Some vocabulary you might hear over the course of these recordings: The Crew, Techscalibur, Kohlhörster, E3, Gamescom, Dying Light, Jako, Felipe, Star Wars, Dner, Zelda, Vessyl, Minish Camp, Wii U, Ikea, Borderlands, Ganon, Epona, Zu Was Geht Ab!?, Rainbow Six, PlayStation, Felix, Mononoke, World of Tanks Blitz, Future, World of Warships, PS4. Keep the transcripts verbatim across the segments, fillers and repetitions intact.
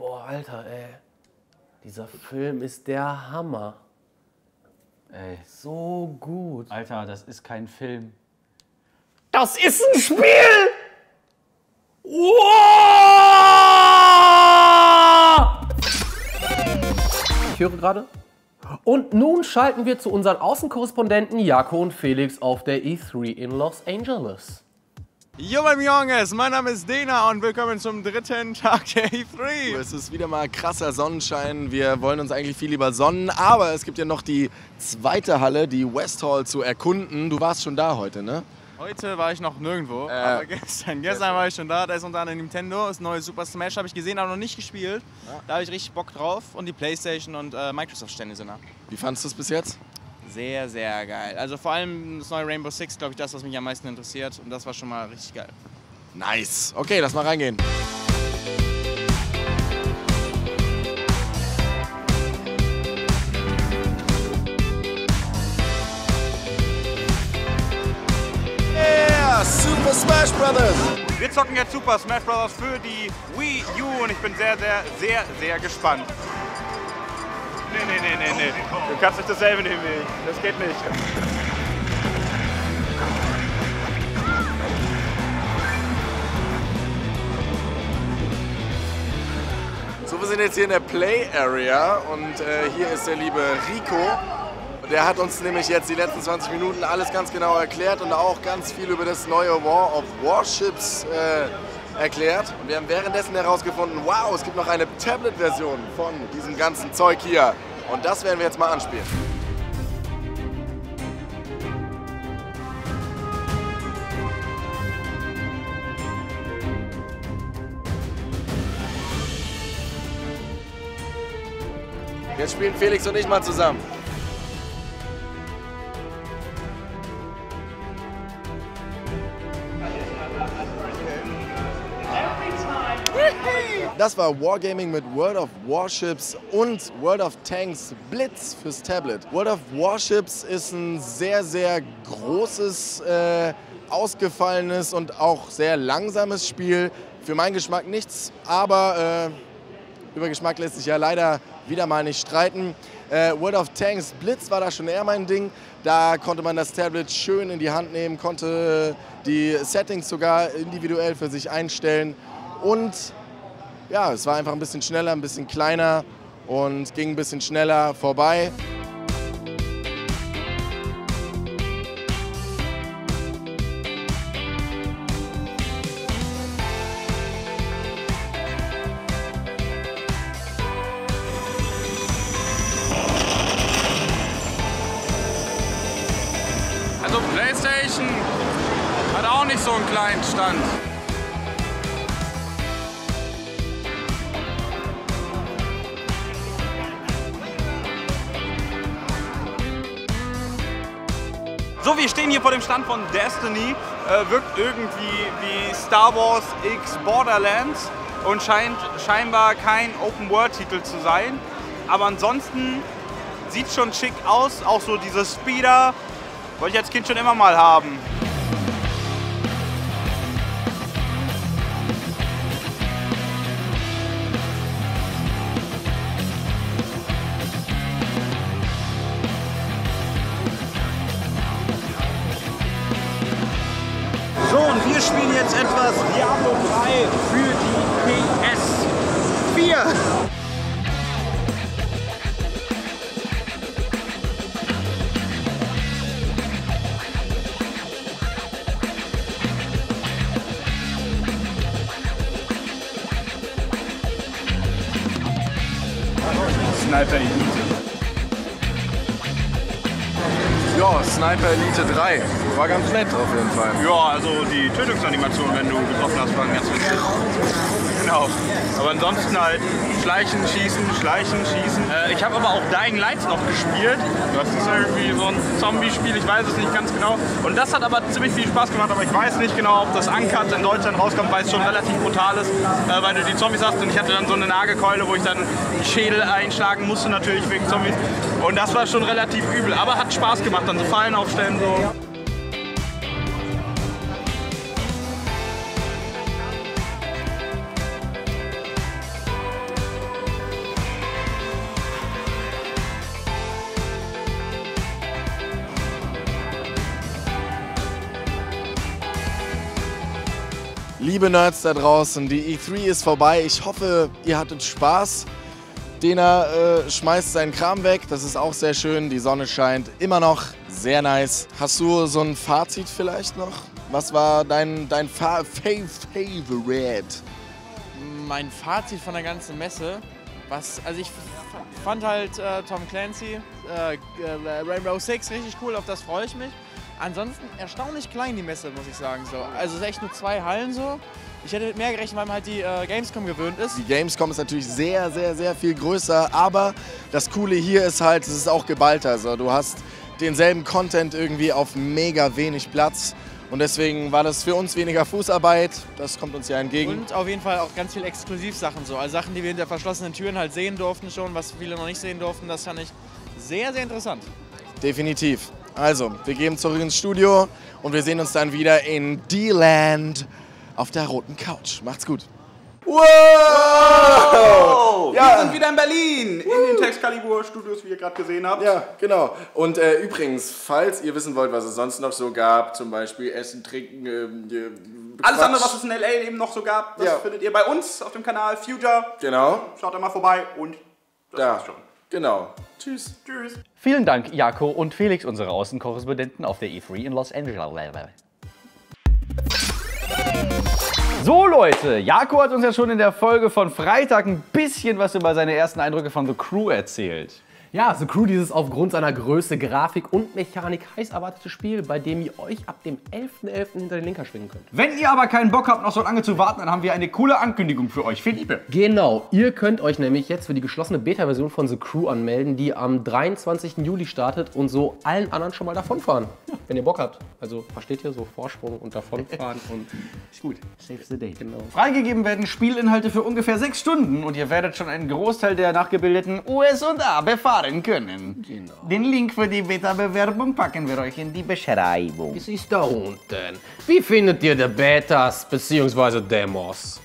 Boah, Alter, ey. Dieser Film ist der Hammer. Ey. So gut. Alter, das ist kein Film. Das ist ein Spiel! Wow! Ich höre gerade. Und nun schalten wir zu unseren Außenkorrespondenten Jako und Felix auf der E drei in Los Angeles. Jo, mein Jungs, mein Name ist Dena und willkommen zum dritten Tag der E drei. Es ist wieder mal krasser Sonnenschein. Wir wollen uns eigentlich viel lieber sonnen, aber es gibt ja noch die zweite Halle, die West Hall, zu erkunden. Du warst schon da heute, ne? Heute war ich noch nirgendwo, äh, aber gestern, gestern war ich schon da. Da ist unter anderem Nintendo, das neue Super Smash habe ich gesehen, aber noch nicht gespielt. Ja. Da habe ich richtig Bock drauf und die PlayStation und äh, Microsoft-Stände sind da. Wie fandest du es bis jetzt? Sehr, sehr geil. Also vor allem das neue Rainbow Six, glaube ich, das, was mich am meisten interessiert. Und das war schon mal richtig geil. Nice. Okay, lass mal reingehen. Yeah, Super Smash Brothers. Wir zocken jetzt Super Smash Brothers für die Wii U und ich bin sehr, sehr, sehr, sehr gespannt. Nee, nee, nee, nee, nee. Du kannst nicht dasselbe nehmen wie ich. Das geht nicht. So, wir sind jetzt hier in der Play Area und äh, hier ist der liebe Rico. Der hat uns nämlich jetzt die letzten zwanzig Minuten alles ganz genau erklärt und auch ganz viel über das neue War of Warships äh, erklärt. Und wir haben währenddessen herausgefunden, wow, es gibt noch eine Tablet-Version von diesem ganzen Zeug hier. Und das werden wir jetzt mal anspielen. Jetzt spielen Felix und ich mal zusammen. Das war Wargaming mit World of Warships und World of Tanks Blitz fürs Tablet. World of Warships ist ein sehr, sehr großes, äh, ausgefallenes und auch sehr langsames Spiel. Für meinen Geschmack nichts, aber äh, über Geschmack lässt sich ja leider wieder mal nicht streiten. Äh, World of Tanks Blitz war da schon eher mein Ding. Da konnte man das Tablet schön in die Hand nehmen, konnte die Settings sogar individuell für sich einstellen und ja, es war einfach ein bisschen schneller, ein bisschen kleiner und ging ein bisschen schneller vorbei. Also PlayStation hat auch nicht so einen kleinen Stand. So, wir stehen hier vor dem Stand von Destiny, äh, wirkt irgendwie wie Star Wars x Borderlands und scheint scheinbar kein Open-World-Titel zu sein. Aber ansonsten sieht es schon schick aus, auch so diese Speeder, wollte ich als Kind schon immer mal haben. Wir spielen jetzt etwas Diablo drei für die P S vier. Sniper Elite. Ja, Sniper Elite drei. War ganz nett auf jeden Fall. Ja, also die Tötungsanimation, wenn du getroffen hast, war ganz witzig. Genau. Aber ansonsten halt schleichen, schießen, schleichen, schießen. Äh, ich habe aber auch Dying Light noch gespielt. Das ist irgendwie so ein Zombie-Spiel, ich weiß es nicht ganz genau. Und das hat aber ziemlich viel Spaß gemacht, aber ich weiß nicht genau, ob das Uncut in Deutschland rauskommt, weil es schon relativ brutal ist, äh, weil du die Zombies hast. Und ich hatte dann so eine Nagelkeule, wo ich dann die Schädel einschlagen musste, natürlich wegen Zombies. Und das war schon relativ übel, aber hat Spaß gemacht, dann so Fallen aufstellen, so. Liebe Nerds da draußen, die E drei ist vorbei. Ich hoffe, ihr hattet Spaß. Dena äh, schmeißt seinen Kram weg, das ist auch sehr schön. Die Sonne scheint immer noch, sehr nice. Hast du so ein Fazit vielleicht noch? Was war dein, dein Fa Favorite? Mein Fazit von der ganzen Messe? Was, also ich fand halt äh, Tom Clancy, äh, Rainbow Six richtig cool, auf das freue ich mich. Ansonsten erstaunlich klein die Messe, muss ich sagen. So. Also es ist echt nur zwei Hallen so. Ich hätte mit mehr gerechnet, weil man halt die äh, Gamescom gewöhnt ist. Die Gamescom ist natürlich sehr, sehr, sehr viel größer. Aber das Coole hier ist halt, es ist auch geballter. So. Du hast denselben Content irgendwie auf mega wenig Platz. Und deswegen war das für uns weniger Fußarbeit. Das kommt uns ja entgegen. Und auf jeden Fall auch ganz viel Exklusivsachen so. Also Sachen, die wir hinter verschlossenen Türen halt sehen durften schon, was viele noch nicht sehen durften. Das fand ich sehr, sehr interessant. Definitiv. Also, wir gehen zurück ins Studio und wir sehen uns dann wieder in D-Land auf der roten Couch. Macht's gut. Wow! wow. Ja. Wir sind wieder in Berlin, Woo. in den Texcalibur Studios, wie ihr gerade gesehen habt. Ja, genau. Und äh, übrigens, falls ihr wissen wollt, was es sonst noch so gab, zum Beispiel Essen, Trinken, äh, alles Quatsch. andere, was es in L A eben noch so gab, das ja. findet ihr bei uns auf dem Kanal Future. Genau. Schaut da mal vorbei und das da. war's schon. Genau. Tschüss. Tschüss. Vielen Dank, Jako und Felix, unsere Außenkorrespondenten auf der E drei in Los Angeles. So Leute, Jako hat uns ja schon in der Folge von Freitag ein bisschen was über seine ersten Eindrücke von The Crew erzählt. Ja, The Crew, dieses aufgrund seiner Größe, Grafik und Mechanik heiß erwartete Spiel, bei dem ihr euch ab dem elften elften hinter den Lenker schwingen könnt. Wenn ihr aber keinen Bock habt, noch so lange zu warten, dann haben wir eine coole Ankündigung für euch. Philippe. Genau, ihr könnt euch nämlich jetzt für die geschlossene Beta-Version von The Crew anmelden, die am dreiundzwanzigsten Juli startet und so allen anderen schon mal davonfahren, ja. wenn ihr Bock habt. Also versteht ihr, so Vorsprung und davonfahren und ist gut. Save the date. Genau. Freigegeben werden Spielinhalte für ungefähr sechs Stunden und ihr werdet schon einen Großteil der nachgebildeten U S A befahren können. Genau. Den Link für die Beta-Bewerbung packen wir euch in die Beschreibung. Es ist da unten. Wie findet ihr die Betas bzw. Demos?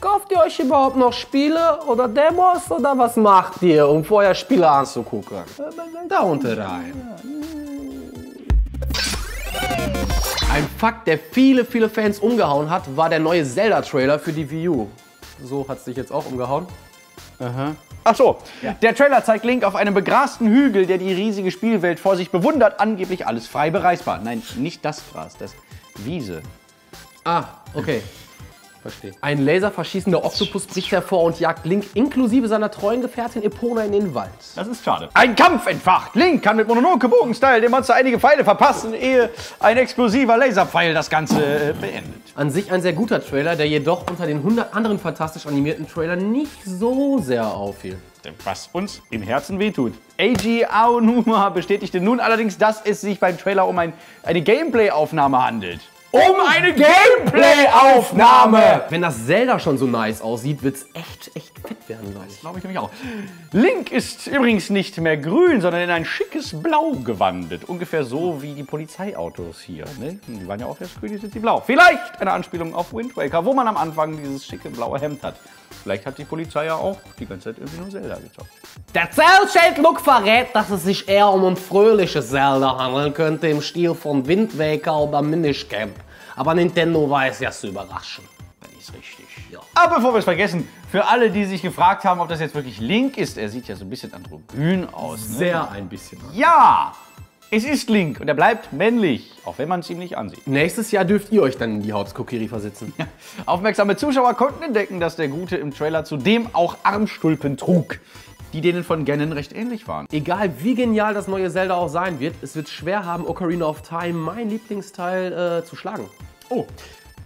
Kauft ihr euch überhaupt noch Spiele oder Demos oder was macht ihr, um vorher Spiele anzugucken? Da unten rein. Ein Fakt, der viele, viele Fans umgehauen hat, war der neue Zelda-Trailer für die Wii U. So hat es dich jetzt auch umgehauen. Aha. Ach so, ja. Der Trailer zeigt Link auf einem begrasten Hügel, der die riesige Spielwelt vor sich bewundert, angeblich alles frei bereisbar. Nein, nicht das Gras, das Wiese. Ah, okay. Verstehe. Ein laserverschießender Oktopus bricht hervor und jagt Link inklusive seiner treuen Gefährtin Epona in den Wald. Das ist schade. Ein Kampf entfacht. Link kann mit Mononoke Bogenstyle dem Monster einige Pfeile verpassen, ehe ein explosiver Laserpfeil das Ganze äh, beendet. An sich ein sehr guter Trailer, der jedoch unter den hundert anderen fantastisch animierten Trailern nicht so sehr auffiel. Was uns im Herzen wehtut. Eiji Aonuma bestätigte nun allerdings, dass es sich beim Trailer um ein, eine Gameplay-Aufnahme handelt. Um eine Gameplay-Aufnahme! Wenn das Zelda schon so nice aussieht, wird's echt, echt fett werden, glaube ich. Glaube ich nämlich auch. Link ist übrigens nicht mehr grün, sondern in ein schickes Blau gewandelt. Ungefähr so wie die Polizeiautos hier. Ne? Die waren ja auch erst grün, jetzt sind sie blau. Vielleicht eine Anspielung auf Wind Waker, wo man am Anfang dieses schicke blaue Hemd hat. Vielleicht hat die Polizei ja auch die ganze Zeit irgendwie nur Zelda gezockt. Der Cell-Shade-Look verrät, dass es sich eher um ein fröhliches Zelda handeln könnte im Stil von Wind Waker oder Minish Camp. Aber Nintendo weiß ja zu überraschen. Das ist richtig. Ja. Aber bevor wir es vergessen, für alle, die sich gefragt haben, ob das jetzt wirklich Link ist, er sieht ja so ein bisschen androgyn aus. Sehr ne? ein bisschen. Ja! Es ist Link und er bleibt männlich, auch wenn man es ihm nicht ansieht. Nächstes Jahr dürft ihr euch dann in die Hauptskokiri versetzen. Aufmerksame Zuschauer konnten entdecken, dass der Gute im Trailer zudem auch Armstulpen trug, die denen von Ganon recht ähnlich waren. Egal wie genial das neue Zelda auch sein wird, es wird schwer haben, Ocarina of Time, mein Lieblingsteil, äh, zu schlagen. Oh,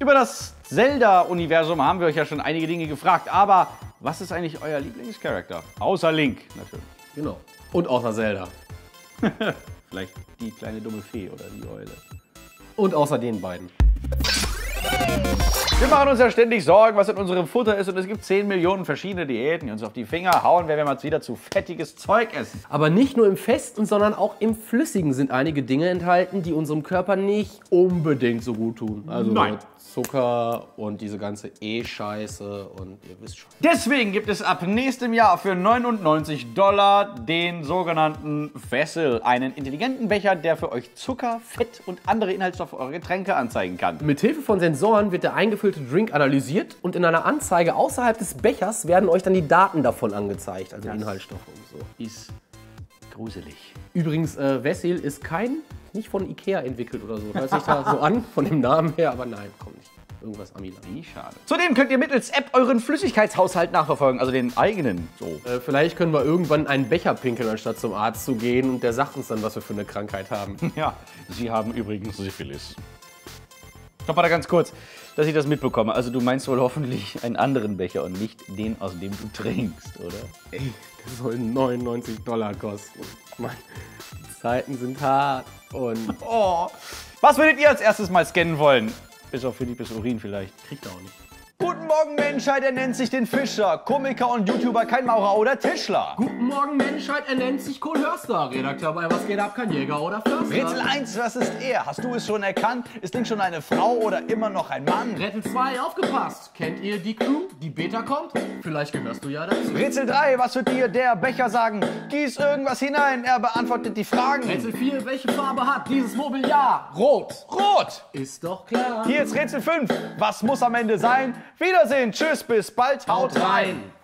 über das Zelda-Universum haben wir euch ja schon einige Dinge gefragt, aber was ist eigentlich euer Lieblingscharakter? Außer Link, natürlich. Genau. Und außer Zelda. Vielleicht die kleine dumme Fee oder die Eule. Und außer den beiden. Wir machen uns ja ständig Sorgen, was in unserem Futter ist. Und es gibt zehn Millionen verschiedene Diäten, die uns auf die Finger hauen, wenn wir mal wieder zu fettiges Zeug essen. Aber nicht nur im Festen, sondern auch im Flüssigen sind einige Dinge enthalten, die unserem Körper nicht unbedingt so gut tun. Also Nein. Zucker und diese ganze E-Scheiße und ihr wisst schon. Deswegen gibt es ab nächstem Jahr für neunundneunzig Dollar den sogenannten Vessyl, einen intelligenten Becher, der für euch Zucker, Fett und andere Inhaltsstoffe eurer Getränke anzeigen kann. Mit Hilfe von Sensoren Sensoren wird der eingefüllte Drink analysiert und in einer Anzeige außerhalb des Bechers werden euch dann die Daten davon angezeigt, also das Inhaltsstoffe und so. Ist gruselig. Übrigens, äh, Vessyl ist kein, nicht von Ikea entwickelt oder so. Hört sich da so an, von dem Namen her, aber nein, kommt nicht. Irgendwas am Milan. Wie schade. Zudem könnt ihr mittels App euren Flüssigkeitshaushalt nachverfolgen, also den eigenen. So. Äh, vielleicht können wir irgendwann einen Becher pinkeln, anstatt zum Arzt zu gehen und der sagt uns dann, was wir für eine Krankheit haben. Ja, Sie haben übrigens Syphilis. Stopp mal da ganz kurz, dass ich das mitbekomme. Also du meinst wohl hoffentlich einen anderen Becher und nicht den, aus dem du trinkst, oder? Ey, das soll neunundneunzig Dollar kosten. Mann, die Zeiten sind hart und... Oh. Was würdet ihr als erstes mal scannen wollen? Bis auf Philippes Urin vielleicht. Kriegt er auch nicht. Guten Morgen, Menschheit, er nennt sich den Fischer. Komiker und YouTuber, kein Maurer oder Tischler. Guten Morgen, Menschheit, er nennt sich Kohlhörster. Redakteur bei Was geht ab, kein Jäger oder Förster. Rätsel eins, was ist er? Hast du es schon erkannt? Ist Link schon eine Frau oder immer noch ein Mann? Rätsel zwei, aufgepasst. Kennt ihr die Crew? Die Beta kommt? Vielleicht gehörst du ja dazu. Rätsel drei, was wird dir der Becher sagen? Gieß irgendwas hinein, er beantwortet die Fragen. Rätsel vier, welche Farbe hat dieses Mobiliar? Rot. Rot! Ist doch klar. Hier ist Rätsel fünf, was muss am Ende sein? Wiedersehen, tschüss, bis bald, haut rein!